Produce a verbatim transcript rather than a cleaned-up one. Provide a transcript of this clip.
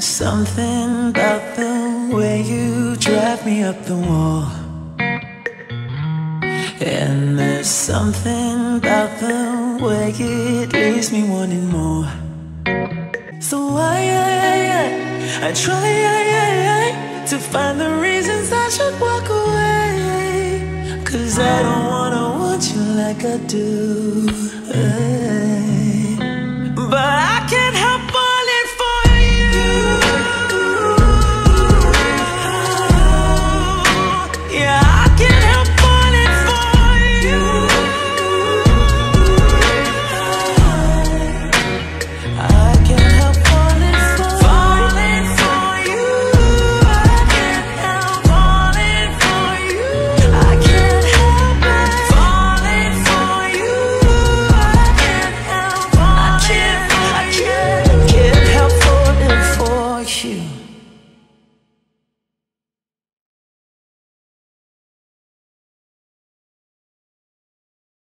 Something about the way you drive me up the wall, and there's something about the way it leaves me wanting more. So I, I, I, I try I, I, I, to find the reasons I should walk away, 'cause I don't wanna want you like I do. I,